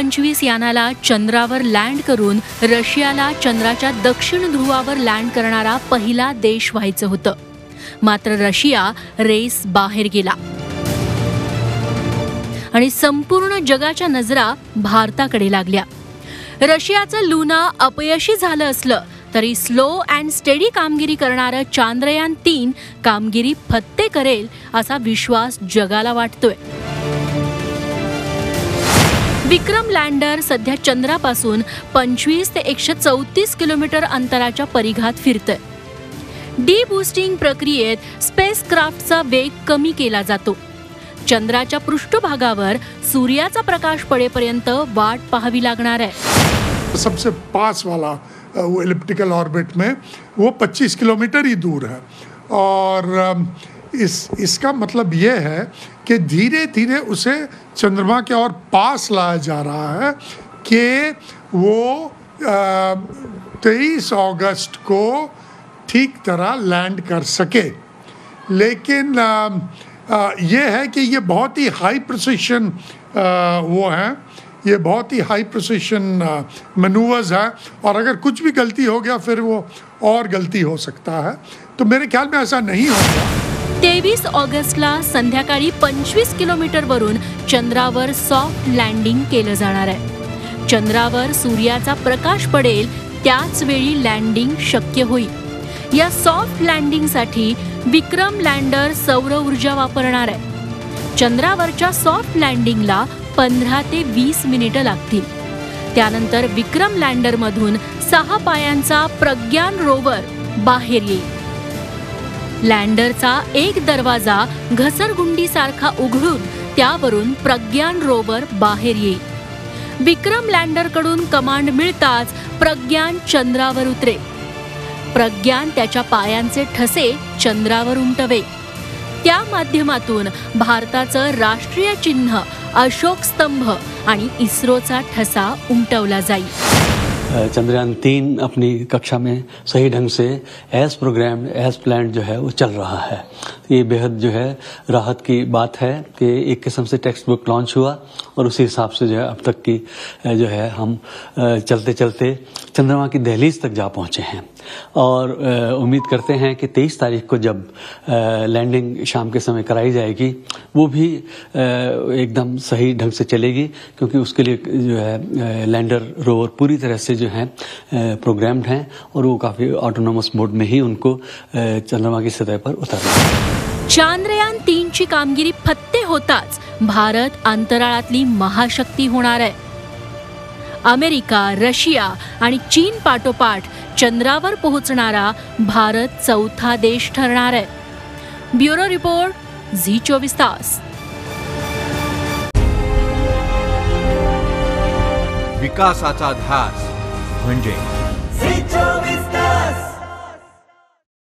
2025 यानाला चंद्रावर लँड करून रशियाला चंद्राच्या दक्षिण ध्रुवावर लँड करणारा पहिला देश व्हायचं होतं, मात्र रशिया रेस बाहेर गेला आणि संपूर्ण जगाच्या नजरा भारताकडे लागल्या। रशियाचं लुना अपयशी झालं असलं तरी स्लो अँड स्टेडी कामगिरी करणारं चांद्रयान 3 कामगिरी फत्ते करेल असा विश्वास जगाला वाटतोय। विक्रम लँडर सध्या चंद्रापासून 25 ते 134 किलोमीटर अंतराच्या परिघात फिरतंय। डीबूस्टिंग प्रक्रियेत स्पेसक्राफ्टचा वेग कमी केला जातो। चंद्राच्या पृष्ठभागावर सूर्याचा प्रकाश पडेपर्यंत वाट पाहावी लागणार आहे। सबसे पास वाला वो एलिप्टिकल ऑर्बिट में वो 25 किलोमीटर ही दूर है और इसका मतलब ये है कि धीरे धीरे उसे चंद्रमा के और पास लाया जा रहा है कि वो 23 अगस्त को ठीक तरह लैंड कर सके। लेकिन ये है कि ये बहुत ही हाई प्रिसिशन वो हैं, ये बहुत ही हाई प्रिसिशन मैनूवर्स हैं और अगर कुछ भी गलती हो गया फिर वो और गलती हो सकता है, तो मेरे ख्याल में ऐसा नहीं होगा। 23 ऑगस्टला संध्याकाळी 25 किलोमीटरवरून चंद्रावर सॉफ्ट लँडिंग केलं जाणार आहे। चंद्रावर सूर्याचा प्रकाश पडेल त्याच वेळी लँडिंग शक्य होईल। या सॉफ्ट लँडिंगसाठी विक्रम लँडर सौर ऊर्जा वापरणार आहे। चंद्रावरच्या सॉफ्ट लँडिंगला 15 ते 20 मिनिटं लागतील। त्यानंतर विक्रम लँडरमधून 6 पायांचा प्रज्ञान रोवर बाहेर येईल। लँडरचा एक दरवाजा घसरगुंडीसारखा उघडून त्यावरून प्रज्ञान रोवर बाहेर येईल। विक्रम लँडरकडून कमांड मिळताच प्रज्ञान चंद्रावर उतरे। प्रज्ञान त्याच्या पायांचे ठसे चंद्रावर उमटवे। त्या माध्यमातून भारताचं राष्ट्रीय चिन्ह अशोक स्तंभ आणि इस्रोचा ठसा उमटवला जाईल। चंद्रयान 3 अपनी कक्षा में सही ढंग से एज प्रोग्राम एज प्लान जो है वो चल रहा है। ये बेहद जो है राहत की बात है कि एक किस्म से टेक्स्ट बुक लॉन्च हुआ और उसी हिसाब से जो है अब तक की जो है हम चलते चलते चंद्रमा की दहलीज तक जा पहुंचे हैं और उम्मीद करते हैं कि 23 तारीख को जब लैंडिंग शाम के समय कराई जाएगी वो भी एकदम सही ढंग से चलेगी, क्योंकि उसके लिए जो है लैंडर रोवर पूरी तरह से जो है प्रोग्राम्ड हैं और वो काफी ऑटोनॉमस मोड में ही उनको चंद्रमा की सतह पर उतारेंगे। चांद्रयान 3 ची कामगिरी फत्ते होताच भारत अंतराळातली महाशक्ती होणार आहे। अमेरिका, रशिया आणि चीन पाठोपाठ चंद्रावर पोहोचणारा भारत चौथा देश ठरणार आहे। ब्युरो रिपोर्ट, झी 24 तास। विकासाचा ध्यास म्हणजे